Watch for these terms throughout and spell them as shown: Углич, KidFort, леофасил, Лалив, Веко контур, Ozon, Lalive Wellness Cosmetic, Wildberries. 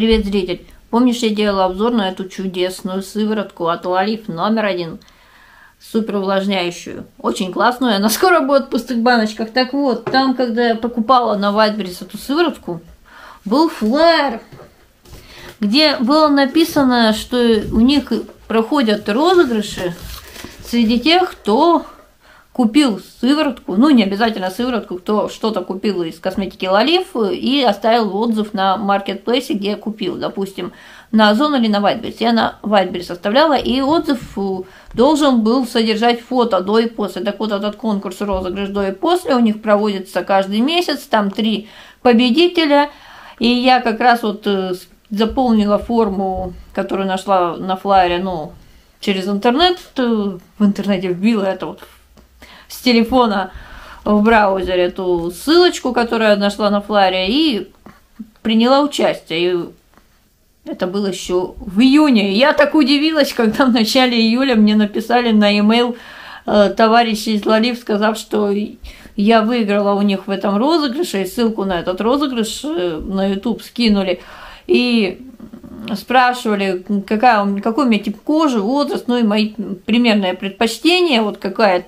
Привет, зритель! Помнишь, я делала обзор на эту чудесную сыворотку от Lalive №1, супер увлажняющую, очень классную, она скоро будет в пустых баночках. Так вот, там, когда я покупала на Wildberries эту сыворотку, был флаер, где было написано, что у них проходят розыгрыши среди тех, кто купил сыворотку, ну не обязательно сыворотку, кто что-то купил из косметики Lalive и оставил отзыв на маркетплейсе, где купил, допустим, на Озон или на Wildberries. Я на Wildberries оставляла, и отзыв должен был содержать фото до и после. Так вот, этот конкурс розыгрыш до и после у них проводится каждый месяц, там 3 победителя, и я как раз вот заполнила форму, которую нашла на флайере, ну, через интернет, в интернете вбила это вот с телефона в браузере эту ссылочку, которую я нашла на флайере, и приняла участие. И это было еще в июне. Я так удивилась, когда в начале июля мне написали на e-mail товарищи из Lalive, сказав, что я выиграла у них в этом розыгрыше, и ссылку на этот розыгрыш на YouTube скинули. И спрашивали, какой у меня тип кожи, возраст, ну и мои примерные предпочтения, вот какая,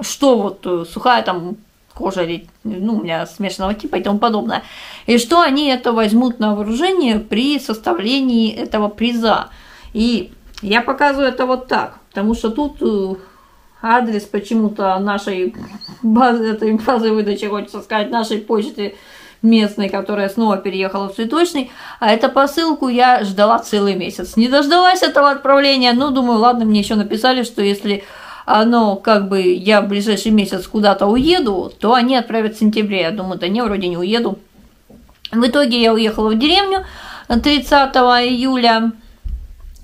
что вот сухая там кожа, ну у меня смешанного типа и тому подобное. И что они это возьмут на вооружение при составлении этого приза. И я показываю это вот так, потому что тут адрес почему-то нашей базы, этой базы выдачи, хочется сказать, нашей почты местной, которая снова переехала в цветочный, а эту посылку я ждала целый месяц. Не дождалась этого отправления, но думаю, ладно, мне еще написали, что если оно, как бы, я в ближайший месяц куда-то уеду, то они отправят в сентябре. Я думаю, да не, вроде не уеду. В итоге я уехала в деревню 30 июля,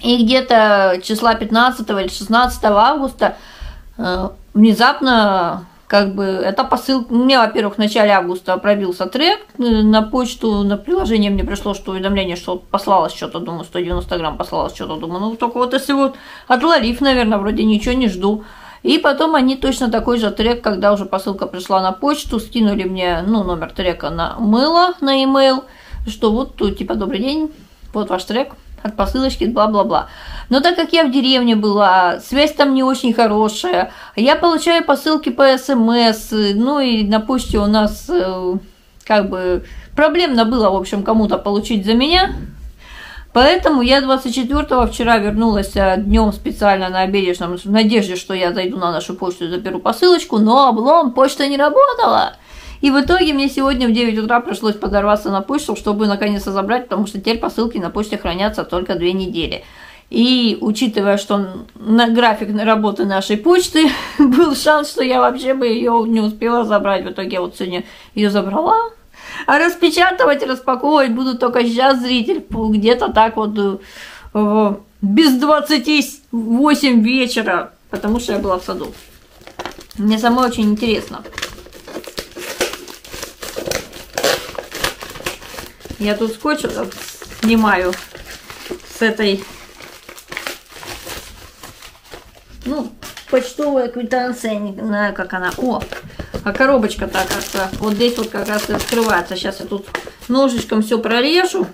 и где-то числа 15 или 16 августа внезапно, как бы, это посылка. Мне, во-первых, в начале августа пробился трек на почту, на приложение мне пришло, что уведомление, что послалось что-то, думаю, 190 грамм послалось что-то, думаю, ну только вот если вот от Lalive, наверное, вроде ничего не жду. И потом они точно такой же трек, когда уже посылка пришла на почту, скинули мне, ну, номер трека на мыло, на e-mail, что вот тут, типа, добрый день, вот ваш трек от посылочки, бла-бла-бла. Но так как я в деревне была, связь там не очень хорошая, я получаю посылки по СМС, ну и на почте у нас как бы проблемно было, в общем, кому-то получить за меня. Поэтому я 24-го вчера вернулась днем специально на обедешном, в надежде, что я зайду на нашу почту и заберу посылочку, но облом, почта не работала. И в итоге мне сегодня в 9 утра пришлось подорваться на почту, чтобы наконец-то забрать, потому что теперь посылки на почте хранятся только 2 недели. И учитывая, что на график работы нашей почты был шанс, что я вообще бы ее не успела забрать. В итоге я вот сегодня ее забрала. А распечатывать, распаковывать буду только сейчас, зритель, где-то так вот без 28 вечера, потому что я была в саду. Мне самой очень интересно. Я тут скотч снимаю с этой, ну, почтовая квитанция, не знаю, как она. О, а коробочка так вот здесь вот как раз и открывается. Сейчас я тут ножичком все прорежу.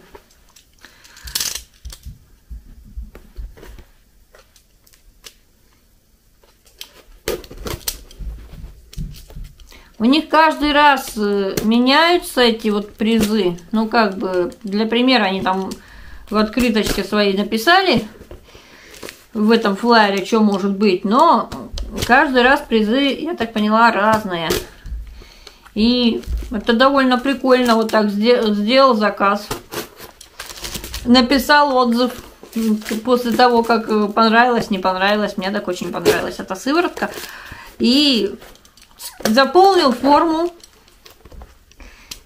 У них каждый раз меняются эти вот призы. Ну, как бы, для примера, они там в открыточке своей написали в этом флайере, что может быть. Но каждый раз призы, я так поняла, разные. И это довольно прикольно. Вот так сделал заказ. Написал отзыв после того, как понравилось, не понравилось. Мне так очень понравилась эта сыворотка. И заполнил форму,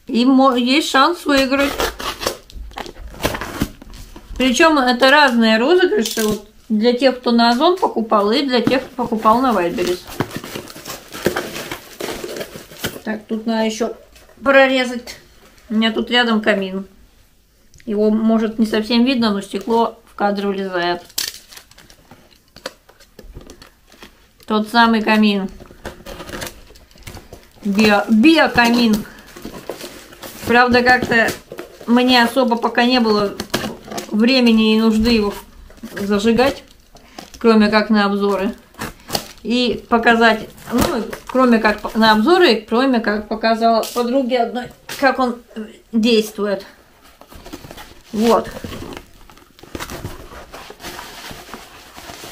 и есть шанс выиграть. Причем это разные розыгрыши, вот, для тех, кто на Озон покупал, и для тех, кто покупал на Wildberries. Так, тут надо еще прорезать. У меня тут рядом камин. Его, может, не совсем видно, но стекло в кадр влезает. Тот самый камин. Биокамин. Правда, как-то мне особо пока не было времени и нужды его зажигать, кроме как на обзоры. И показать, ну, кроме как на обзоры, кроме как показала подруге одной, как он действует. Вот.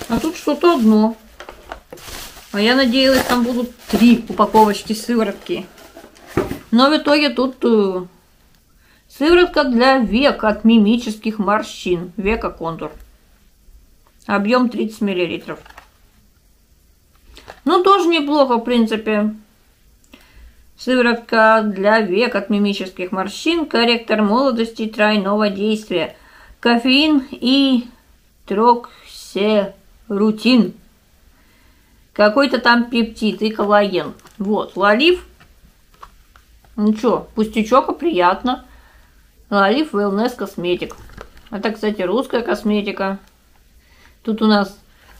А тут что-то одно. А я надеялась, там будут 3 упаковочки сыворотки. Но в итоге тут сыворотка для век от мимических морщин. Веко контур. Объем 30 мл. Ну, тоже неплохо, в принципе. Сыворотка для век от мимических морщин. Корректор молодости тройного действия. Кофеин и троксерутин. Какой-то там пептид и коллаген. Вот, Lalive. Ну что, пустячок, а приятно. Lalive Wellness Cosmetic. Это, кстати, русская косметика. Тут у нас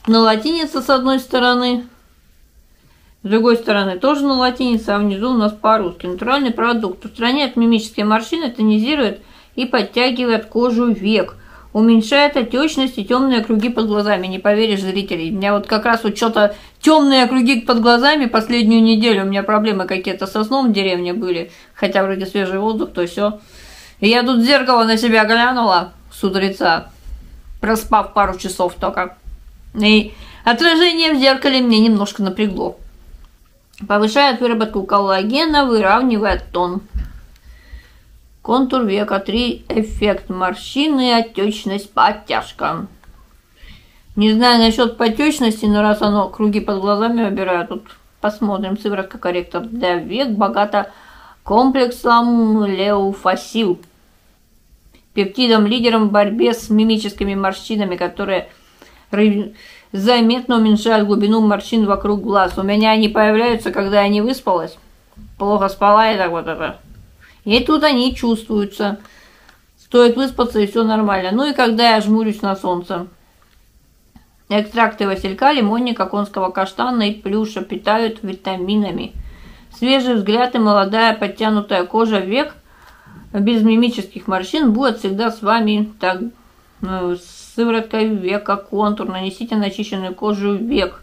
на латинице с одной стороны. С другой стороны тоже на латинице, а внизу у нас по-русски. Натуральный продукт. Устраняет мимические морщины, тонизирует и подтягивает кожу век. Уменьшает отечность и темные круги под глазами. Не поверишь, зрители. У меня вот как раз вот что-то темные круги под глазами. Последнюю неделю у меня проблемы какие-то со сном в деревне были. Хотя вроде свежий воздух, то все. И я тут в зеркало на себя глянула с утреца, проспав пару часов только. И отражение в зеркале мне немножко напрягло. Повышает выработку коллагена, выравнивает тон. Контур века 3, эффект морщины, отечность, подтяжка. Не знаю насчет подтечности, но раз оно круги под глазами убирает, тут посмотрим. Сыворотка корректор для век, богата комплексом леофасил. Пептидом-лидером в борьбе с мимическими морщинами, которые заметно уменьшают глубину морщин вокруг глаз. У меня они появляются, когда я не выспалась. Плохо спала и так вот это. И тут они чувствуются. Стоит выспаться, и все нормально. Ну и когда я жмурюсь на солнце. Экстракты василька, лимонника, конского каштана и плюша питают витаминами. Свежий взгляд и молодая подтянутая кожа век без мимических морщин будет всегда с вами. Так, сыворотка века контур. Нанесите начищенную кожу век.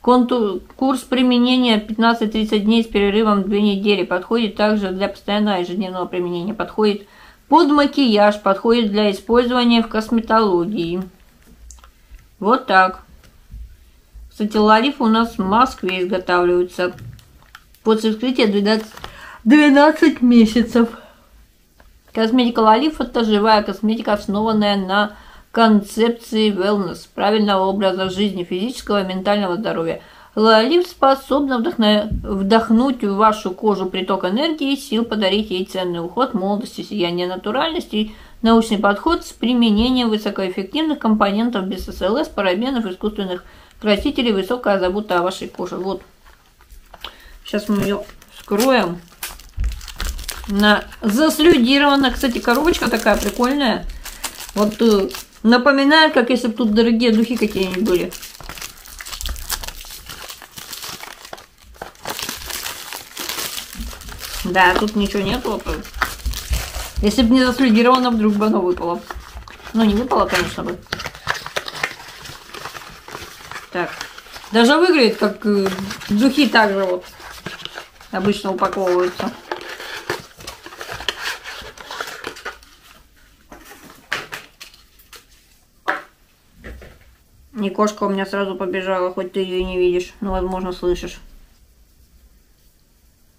Контур, курс применения 15-30 дней с перерывом 2 недели. Подходит также для постоянного ежедневного применения. Подходит под макияж, подходит для использования в косметологии. Вот так. Кстати, Lalive у нас в Москве изготавливаются. После вскрытия 12 месяцев. Косметика Lalive – это живая косметика, основанная на концепции wellness, правильного образа жизни, физического и ментального здоровья. Lalive способна вдохнуть в вашу кожу приток энергии и сил, подарить ей ценный уход, молодости, сияние, натуральности и научный подход с применением высокоэффективных компонентов без СЛС, парабенов, искусственных красителей, высокая забота о вашей коже. Вот. Сейчас мы ее вскроем. Она заслюдирована. Кстати, коробочка такая прикольная. Вот напоминает, как если бы тут дорогие духи какие-нибудь были. Да, тут ничего нету. Если бы не заслюдировано, вдруг бы оно выпало. Ну, не выпало, конечно бы. Так. Даже выглядит, как духи также вот обычно упаковываются. И кошка у меня сразу побежала, хоть ты ее и не видишь, но, возможно, слышишь.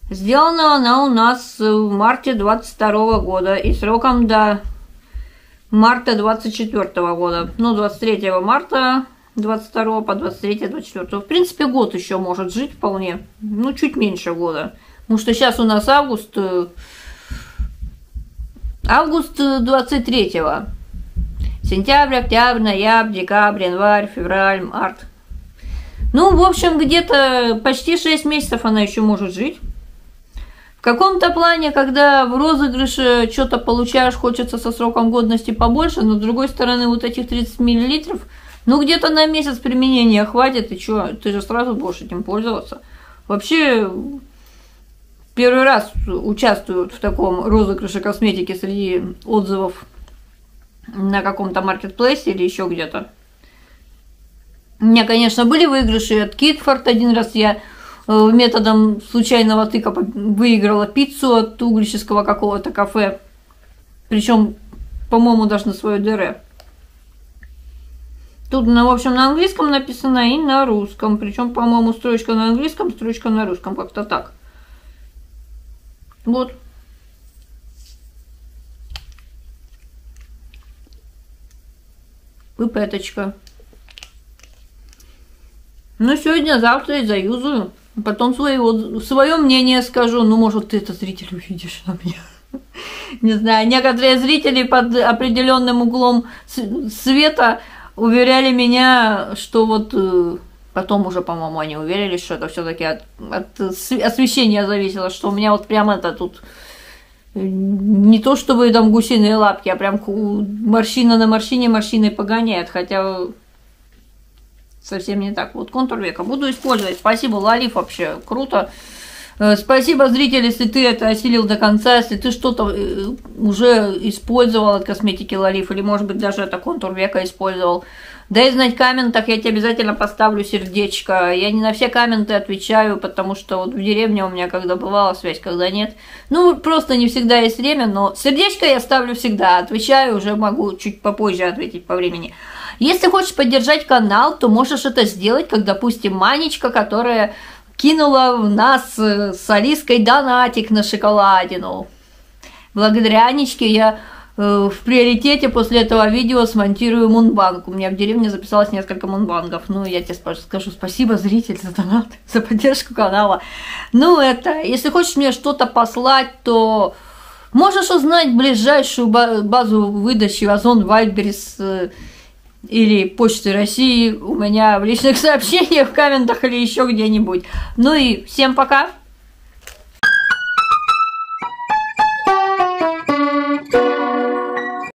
Сделана она у нас в марте 22 года и сроком до марта 24 года. Ну, 23 марта 22 по 23-24. В принципе, год еще может жить вполне. Ну, чуть меньше года. Потому что сейчас у нас август. Август 23-го. Сентябрь, октябрь, ноябрь, декабрь, январь, февраль, март. Ну, в общем, где-то почти 6 месяцев она еще может жить. В каком-то плане, когда в розыгрыше что-то получаешь, хочется со сроком годности побольше, но с другой стороны, вот этих 30 мл, ну, где-то на месяц применения хватит, и что, ты же сразу будешь этим пользоваться. Вообще, первый раз участвую в таком розыгрыше косметики среди отзывов на каком-то маркетплейсе или еще где-то. У меня, конечно, были выигрыши от KidFort. Один раз я методом случайного тыка выиграла пиццу от углического какого-то кафе. Причем, по-моему, даже на свое ДР. Тут, ну, в общем, на английском написано и на русском. Причем, по-моему, строчка на английском, строчка на русском. Как-то так. Вот. Пипеточка. Ну, сегодня, завтра и заюзаю. Потом свое мнение скажу. Ну, может, ты это, зритель, увидишь на меня. Не знаю. Некоторые зрители под определенным углом света уверяли меня, что вот потом уже, по-моему, они уверились, что это все-таки от освещения зависело, что у меня вот прям это тут не то чтобы там гусиные лапки, а прям морщина на морщине морщиной погоняет, хотя совсем не так. Вот контур века буду использовать. Спасибо, Lalive, вообще круто. Спасибо, зритель, если ты это осилил до конца, если ты что-то уже использовал от косметики Lalive, или, может быть, даже это контур века использовал. Дай знать в комментах, я тебе обязательно поставлю сердечко. Я не на все комменты отвечаю, потому что вот в деревне у меня когда бывала связь, когда нет. Ну, просто не всегда есть время, но сердечко я ставлю всегда. Отвечаю, уже могу чуть попозже ответить по времени. Если хочешь поддержать канал, то можешь это сделать, как, допустим, Манечка, которая кинула в нас с Алиской донатик на шоколадину. Благодаря Анечке я в приоритете после этого видео смонтирую мунбанк. У меня в деревне записалось несколько мунбангов. Ну, я тебе скажу спасибо, зритель, за донат, за поддержку канала. Ну, это, если хочешь мне что-то послать, то можешь узнать ближайшую базу выдачи Озон, Wildberries или Почты России у меня в личных сообщениях, в комментах или еще где-нибудь. Ну и всем пока!